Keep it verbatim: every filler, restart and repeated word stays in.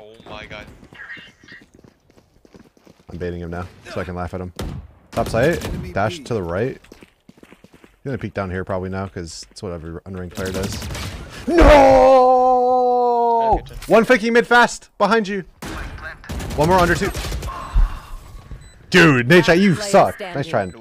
Oh my god. I'm baiting him now, so I can laugh at him. Top sight, dash to the right. He's gonna peek down here probably now, because it's what every unranked player does. No! One faking mid fast, behind you. One more under two. Dude, Nate, you suck. Nice trying.